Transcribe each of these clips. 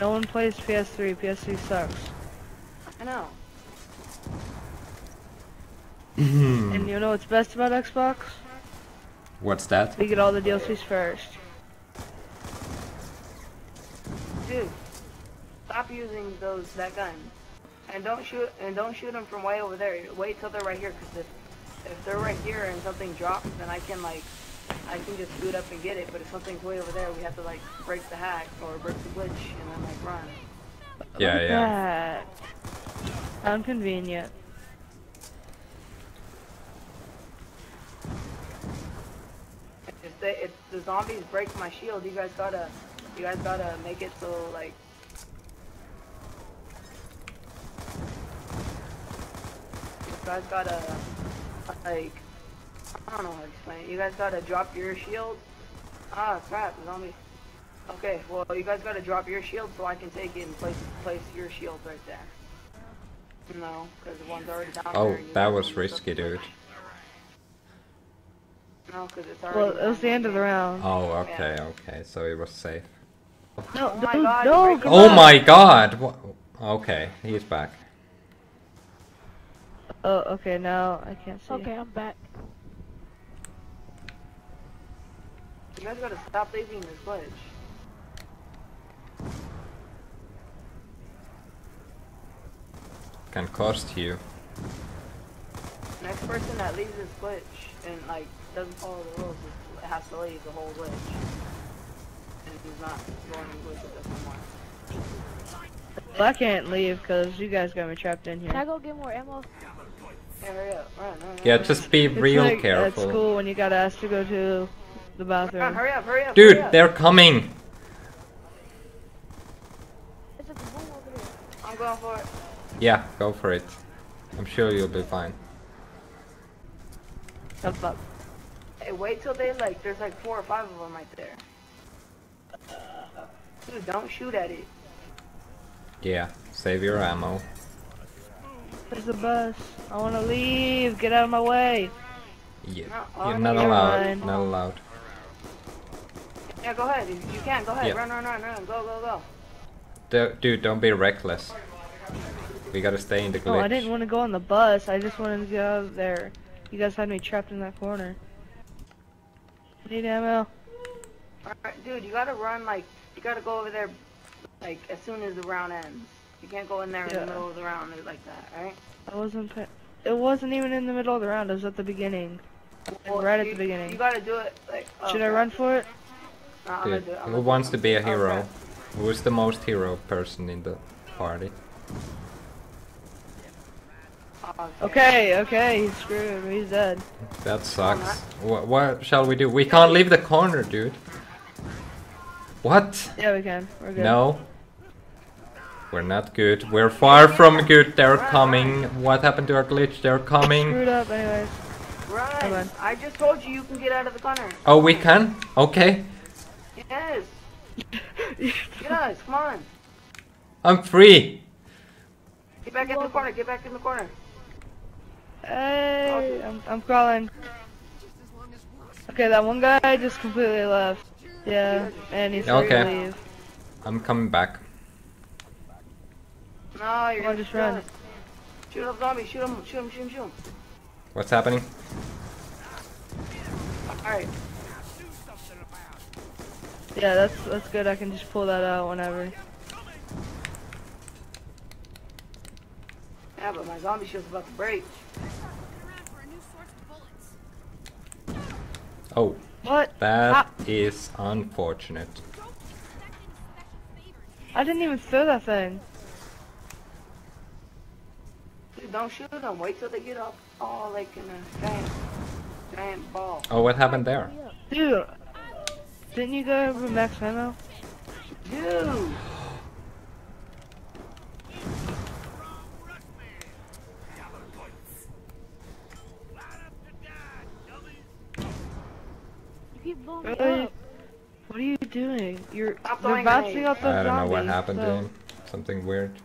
No one plays PS3. PS3 sucks. I know. And you know what's best about Xbox? What's that? We get all the DLCs first. Dude, stop using that gun, and don't shoot them from way over there. Wait till they're right here, because if they're right here and something drops, then I can just scoot up and get it. But if something's way over there, we have to like break the hack or break the glitch and then like run. Yeah, like yeah. That. Inconvenient. If the zombies break my shield, you guys gotta make it so like. You guys gotta, like, I don't know how to explain it. You guys gotta drop your shield. Ah, crap, zombie. Okay, well, you guys gotta drop your shield so I can take it and place your shield right there. No, because the one's already down there. Oh, that was risky, dude. No, because it's already. Well, it was the end of the round. Oh, okay, yeah. Okay, so it was safe. No, oh my god! No, oh my god! What? Okay, he's back. Oh, okay, now I can't see. Okay, I'm back. You guys gotta stop leaving this glitch. Can cost you. Next person that leaves this glitch and, like, doesn't follow the rules has to leave the whole glitch. And he's not going in glitch with us anymore. Well, I can't leave because you guys got me trapped in here. Can I go get more ammo? Yeah, just be real careful. At school when you got asked to go to the bathroom. Hurry up, dude, they're coming. I'm going for it. Yeah, go for it. I'm sure you'll be fine. Hey, wait till they like. There's like 4 or 5 of them right there. Dude, don't shoot at it. Yeah, save your ammo. There's a bus. I want to leave. Get out of my way. Yeah, you're not allowed. Run. Not allowed. Yeah, go ahead. You can. Go ahead. Yeah. Run. Go. Dude, don't be reckless. We gotta stay in the glitch. No, I didn't want to go on the bus. I just wanted to get out of there. You guys had me trapped in that corner. I need ammo. Alright, dude, you gotta run. Like, you gotta go over there. Like, as soon as the round ends. You can't go in there in the middle of the round like that, alright? It wasn't even in the middle of the round, it was at the beginning. Well, right at the beginning. You gotta do it, like... Oh, should I run for it? No, I'm gonna do it. Who wants to be a hero? Okay. Who is the most hero person in the party? Okay, he's screwed, he's dead. That sucks. What shall we do? We can't leave the corner, dude. What? Yeah, we can. We're good. No. We're not good. We're far from good. They're coming. What happened to our glitch? They're coming. Screwed up, anyways. Run. I just told you can get out of the corner. Oh, we can? Okay. Yes. Yes, come on. I'm free. Get back in the corner. Get back in the corner. Hey, I'm crawling. Okay, that one guy just completely left. Yeah, and he's free to leave. I'm coming back. No, you're gonna just run. Shoot up zombie, shoot him. What's happening? Alright. Yeah, that's good, I can just pull that out whenever. Yeah, but my zombie shield's about to break. Oh. What? That is unfortunate. I didn't even throw that thing. Don't shoot them. Wait till they get up all like in a giant ball. Oh, what happened there? Dude, didn't you go over max ammo? Dude! Really? What are you doing? You're bouncing up the zombies. I don't know what happened to him. Something weird.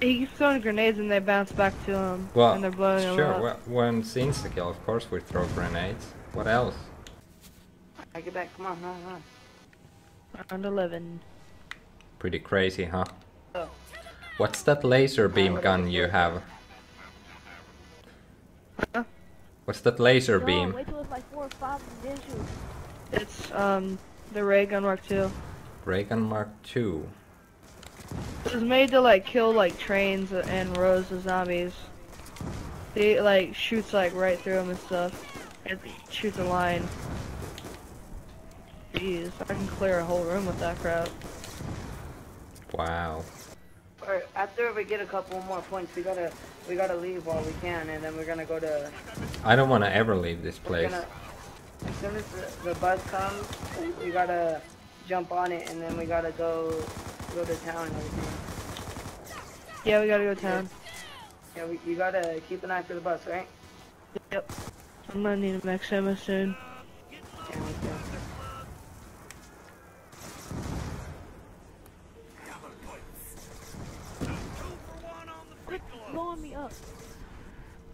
He keeps throwing grenades and they bounce back to him. Well, and they're blowing him up. Sure, when it's insta-kill, of course we throw grenades. What else? Alright, get back, come on, Round 11. Pretty crazy, huh? Oh. What's that laser beam gun you have? Huh? What's that laser beam? Wait till it's like 4 or 5 visuals. It's the Ray Gun Mark II. Ray Gun Mark II. It was made to like kill like trains and rows of zombies. It like shoots like right through them and stuff. It shoots a line. Jeez, I can clear a whole room with that crap. Wow. Alright, after we get a couple more points, we gotta leave while we can, and then we're gonna go to. I don't wanna ever leave this place. As soon as the bus comes, we gotta jump on it, and then we gotta go to town and everything. Yeah, we gotta go to town. Yeah, you gotta keep an eye for the bus, right? Yep. I'm gonna need an XMS soon. Yeah, me too.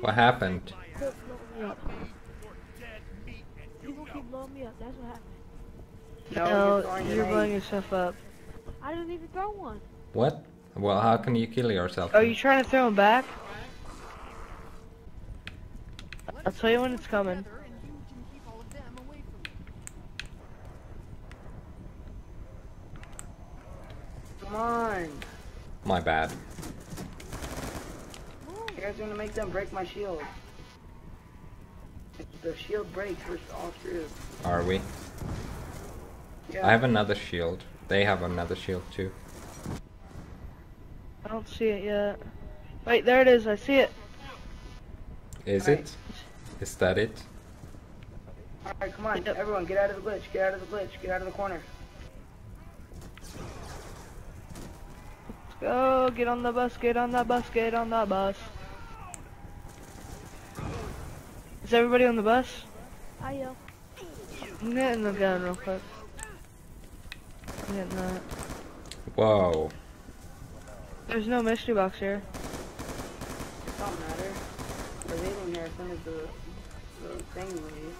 What happened? Keep blowing me up. People keep blowing me up, that's what happened. No, you're blowing yourself up. I didn't even throw one. What? Well, how can you kill yourself? Are you trying to throw him back? I'll tell you when it's coming. Come on. My bad. You guys are gonna make them break my shield. If the shield breaks, we're all screwed. Are we? Yeah. I have another shield. They have another shield too. I don't see it yet. Wait, there it is. I see it. Is it? Is that it? Alright, come on. Everyone, get out of the glitch. Get out of the glitch. Get out of the corner. Let's go. Get on the bus. Get on the bus. Get on the bus. Is everybody on the bus? I am. I'm getting the gun real quick. I'm getting that. Whoa. There's no mystery box here. It don't matter. We're leaving here as soon as the thing leaves.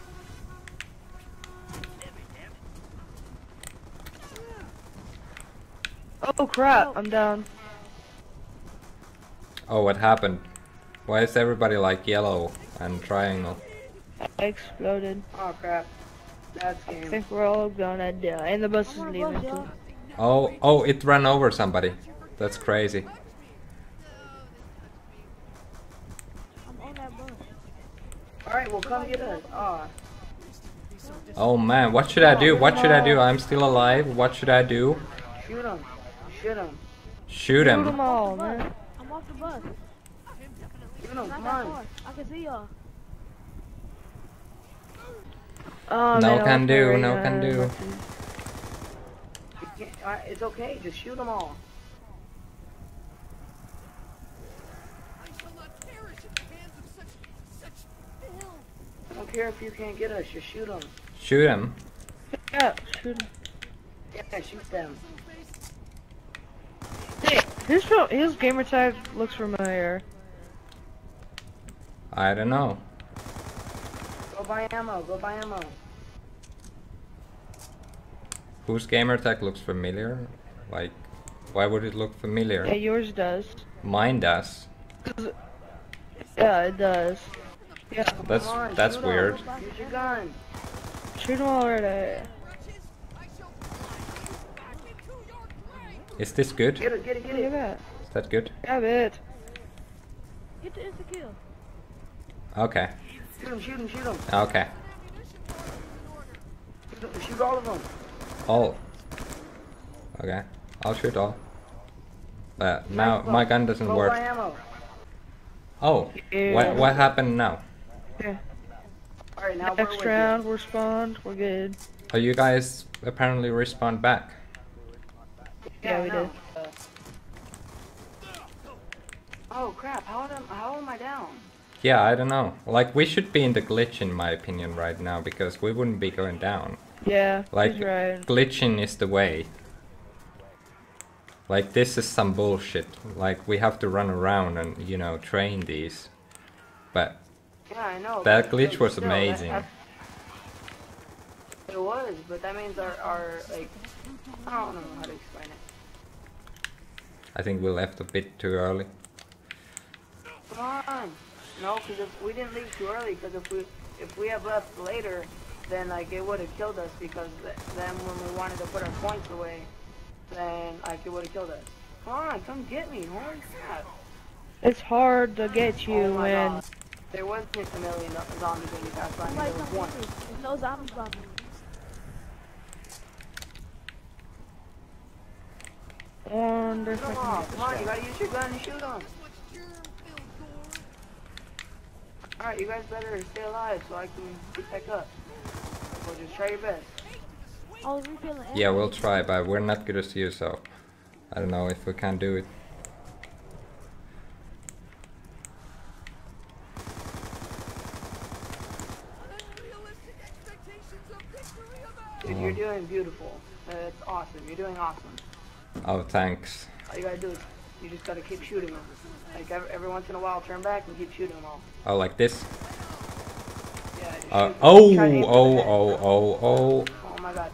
Oh crap, I'm down. Oh, what happened? Why is everybody like yellow and triangle? I exploded. Oh crap. That's game. I think we're all gonna die. And the bus is leaving too. Oh, it ran over somebody. That's crazy. Alright, well come get us. Oh man, what should I do? What should I do? I'm still alive. What should I do? Shoot him. Shoot him. Shoot him. Shoot him all, man. I'm off the bus. Shoot him, come on. I can see y'all. No can do, no can do. It's okay, just shoot them all. I don't care if you can't get us, just shoot them. Shoot them? Yeah, shoot them. Yeah, shoot them. Hey, his gamer tag looks familiar. I don't know. Go buy ammo, go buy ammo. Whose gamer tag looks familiar? Like, why would it look familiar? Yeah, yours does. Mine does. Yeah, it does. Yeah, that's weird. Use your gun. Shoot him already. Is this good? Get it, get it, get it. Is that good? Grab it. It is a kill. Okay. Shoot him, shoot him, shoot him. Okay. Shoot all of them. All. Okay. I'll shoot all. Now my gun doesn't work. Oh, yeah. What happened now? Yeah. All right, now next round, we're spawned, we're good. Oh, you guys apparently respawned back. Yeah, we did. Oh crap! How am I down? Yeah, I don't know. Like, we should be in the glitch, in my opinion, right now, because we wouldn't be going down. Yeah. Like, right. Glitching is the way. Like, this is some bullshit. Like, we have to run around and, you know, train these. But yeah, I know, that glitch was amazing. It was, but that means our like I don't know how to explain it. I think we left a bit too early. Come on! No, because if we didn't leave too early, because if we had left later, then like it would have killed us. Because then when we wanted to put our points away, then like it would have killed us. Come on, come get me! Holy crap! It's hard to get you when there wasn't a million zombies when you passed by. There was one. There's no zombies on me. Come on, you gotta use your gun and shoot them. Alright, you guys better stay alive so I can get back up. Or just try your best. Yeah, we'll try, but we're not good as you, so I don't know if we can do it. Dude, you're doing beautiful. It's awesome. You're doing awesome. Oh, thanks. All you gotta do is you just gotta keep shooting them. Like every once in a while, turn back and keep shooting them all. Oh, like this? Yeah. Oh! Oh my God!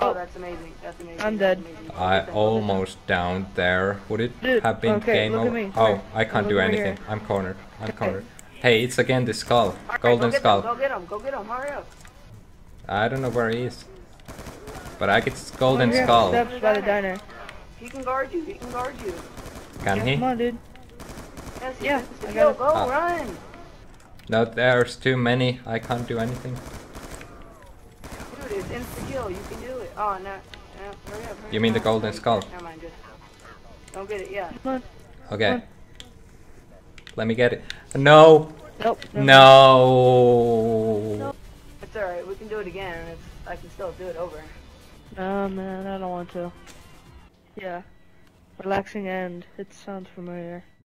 Oh, that's amazing. That's amazing. I'm dead. Amazing. I almost down there. Would it have been game over? Oh, I can't do anything. I'm cornered. Hey, it's again the skull, golden skull. Go get him! Go get him! Hurry up! I don't know where he is, but I get golden skull. Steps by the diner. He can guard you. He can guard you. Can he? Come on, dude. Yes, yeah. Go, run. No, there's too many. I can't do anything. Dude, it's insta kill. You can do it. Oh no! Hurry up! You mean the golden skull? Never mind. Just don't get it. Yeah. Come on. Okay. Come on. Let me get it. No. Nope. No. It's alright. We can do it again. I can still do it over. Oh man, I don't want to. Yeah. Relaxing end. It sounds familiar.